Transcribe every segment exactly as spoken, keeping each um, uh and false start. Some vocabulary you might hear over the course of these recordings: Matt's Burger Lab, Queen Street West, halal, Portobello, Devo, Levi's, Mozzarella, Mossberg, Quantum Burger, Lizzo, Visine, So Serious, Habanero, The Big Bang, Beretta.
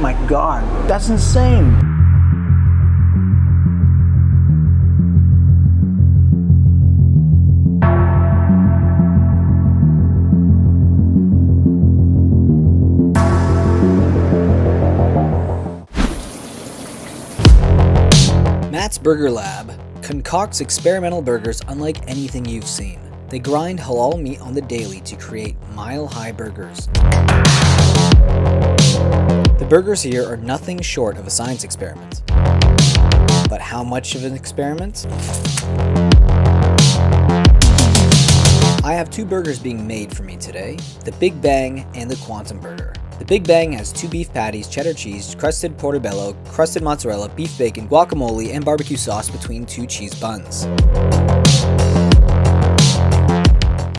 My God, that's insane. Matt's Burger Lab concocts experimental burgers unlike anything you've seen. They grind halal meat on the daily to create mile-high burgers. The burgers here are nothing short of a science experiment. But how much of an experiment? I have two burgers being made for me today, the Big Bang and the Quantum Burger. The Big Bang has two beef patties, cheddar cheese, crusted portobello, crusted mozzarella, beef bacon, guacamole, and barbecue sauce between two cheese buns.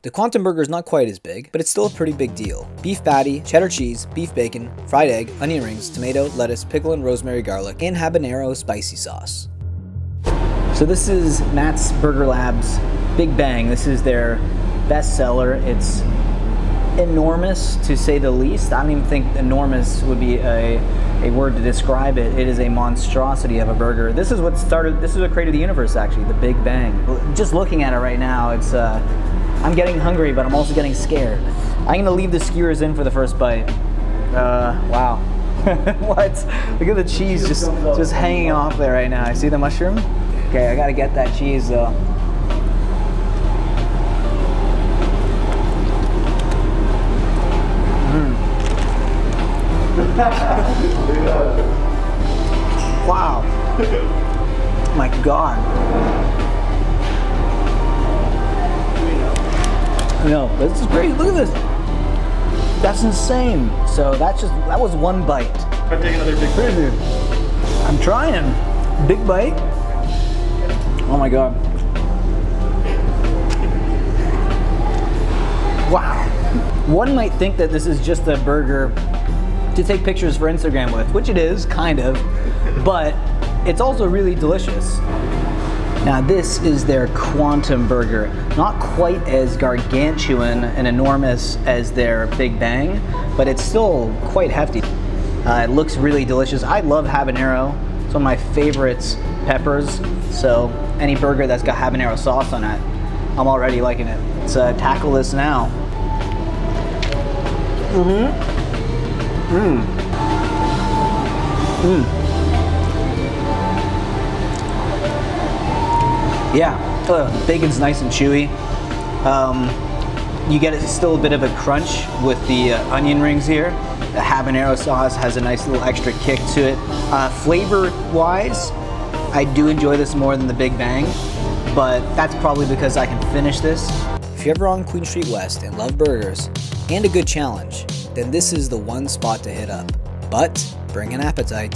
The Quantum Burger is not quite as big, but it's still a pretty big deal. Beef patty, cheddar cheese, beef bacon, fried egg, onion rings, tomato, lettuce, pickle and rosemary garlic, and habanero spicy sauce. So this is Matt's Burger Lab's Big Bang. This is their bestseller. It's enormous, to say the least. I don't even think enormous would be a, a word to describe it. It is a monstrosity of a burger. This is what started, this is what created the universe actually, the Big Bang. Just looking at it right now, it's... Uh, I'm getting hungry, but I'm also getting scared. I'm gonna leave the skewers in for the first bite. Uh, wow. What? Look at the cheese just, just hanging off there right now. I see the mushroom? Okay, I gotta get that cheese though. Mm. Wow. My God. No, this is great. Look at this. That's insane. So that's just, that was one bite. I'll take another big bite. I'm trying. Big bite. Oh my God. Wow. One might think that this is just a burger to take pictures for Instagram with, which it is, kind of, but it's also really delicious. Now this is their Quantum Burger. Not quite as gargantuan and enormous as their Big Bang, but it's still quite hefty. Uh, it looks really delicious. I love habanero. It's one of my favorites peppers. So any burger that's got habanero sauce on it, I'm already liking it. Let's uh, tackle this now. Mm-hmm. Mm. Mm. Yeah, uh, bacon's nice and chewy. Um, you get it, still a bit of a crunch with the uh, onion rings here. The habanero sauce has a nice little extra kick to it. Uh, Flavor-wise, I do enjoy this more than the Big Bang, but that's probably because I can finish this. If you're ever on Queen Street West and love burgers and a good challenge, then this is the one spot to hit up. But bring an appetite.